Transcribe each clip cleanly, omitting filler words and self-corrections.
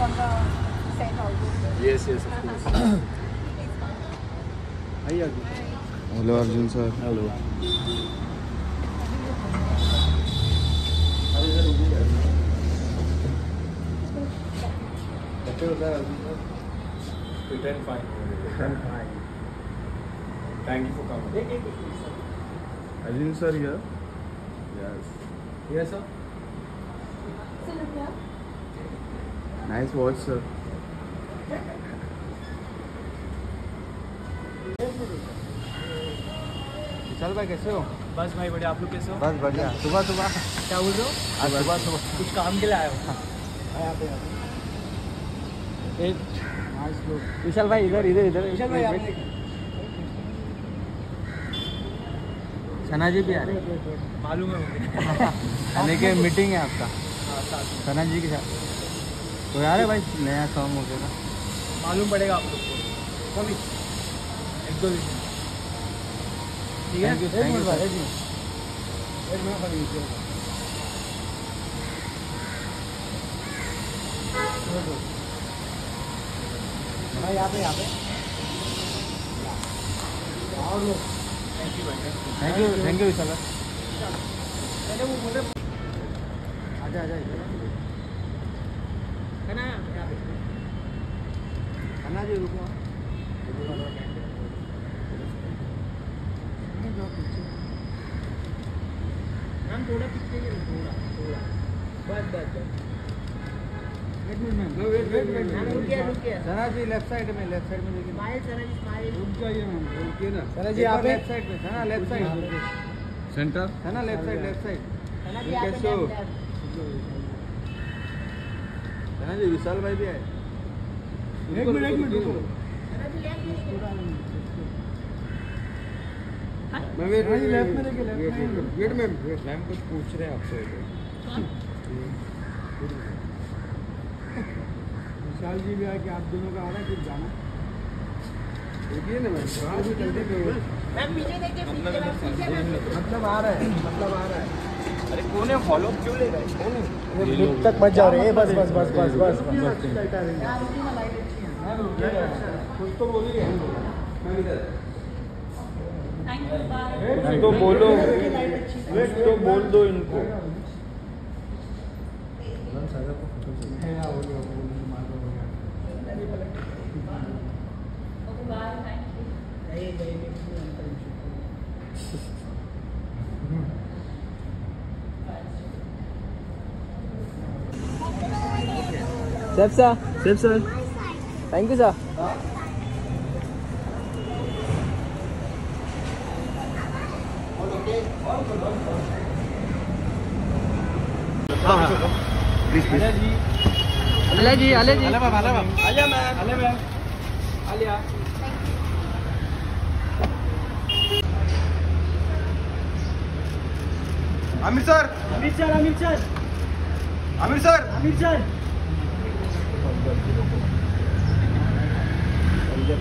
on the set also. Yes, yes, of course. Hi Arjun. Hello Arjun sir. Hello. Better than Arjun sir. Pretend fine. Pretend fine. Thank you for coming. Arjun sir here. Yes. Yes sir. Nice watch sir. चल भाई कैसे हो? बस भाई बढ़िया, आप लोग कैसे हो? बस बढ़िया। सुबह सुबह क्या बोल रहे हो? आज सुबह सुबह कुछ काम के लिए आया हो? आया पे एक आज लोग विशाल भाई इधर इधर इधर विशाल भाई आप सना जी भी आ रहे हैं मालूम है यानी कि मीटिंग है आपका सना जी के साथ तो यार है भाई नया सॉन्ग हो गया मालूम पड़ेगा आप लोग को एक दो दिन ठीक है एक मिनट भाई एक मिनट भाई यहाँ पे और लोग थैंक यू विशाल आजा आजा खन्ना जी रुको मैम थोड़ा पीछे थोड़ा थोड़ा बस बस बस wait ma'am wait wait wait रुकिए सना जी लेफ्ट साइड में देखिए स्माइल सना जी स्माइल रुक जाइए मैम रुकिए ना सना जी आप लेफ्ट साइड पे Sana left side center Sana left side Sana ji कैसे हो सना जी विशाल भाई भी आए एक मिनट रुको सना जी लेफ्ट में देखिए वेट मैम मैम कुछ पूछ रहे हैं आपसे विशाल जी भी आया कि आप दोनों का आ रहा है कुछ जाना देखिए ना मैम कहाँ भी चलते मतलब आ रहा है अरे कौन है फॉलो क्यों ले रहा है कौन है ये लोग तक मत जा रहे बस बस बस बस बस कुछ तो बोलिए कुछ तो बोलो कुछ तो बोल दो इनको Safe sir, thank you sir. Please please. अले जी अले मैम अलिया अमित सर पंजाब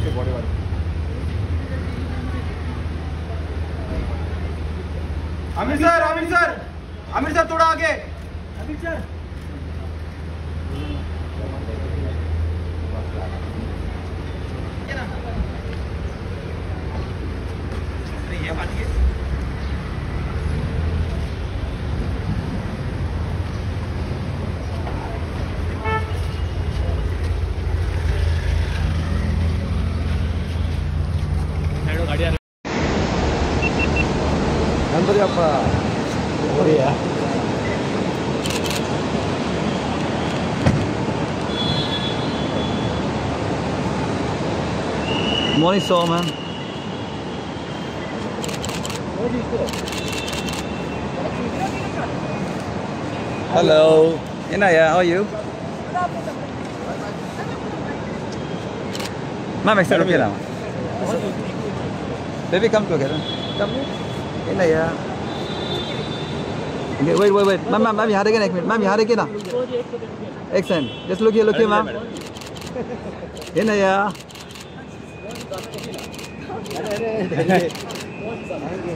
से बड़े वाले अमित सर थोड़ा आगे अमित सर गणपति अप्पा बढ़िया morning Soman Hello, Inaya, how are you? Ma'am, extra rupee na. Baby, come together. Come. Inaya. Okay, wait. Ma'am, yahan dekhiye na ek minute. Ma'am, yahan dekhiye na. Ek second. Just look here, ma'am. Inaya.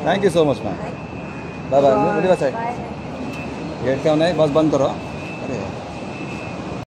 Thank you so much, ma'am. Bye bye. Bye. Bye. गेट क्या होना है बस बंद करो अरे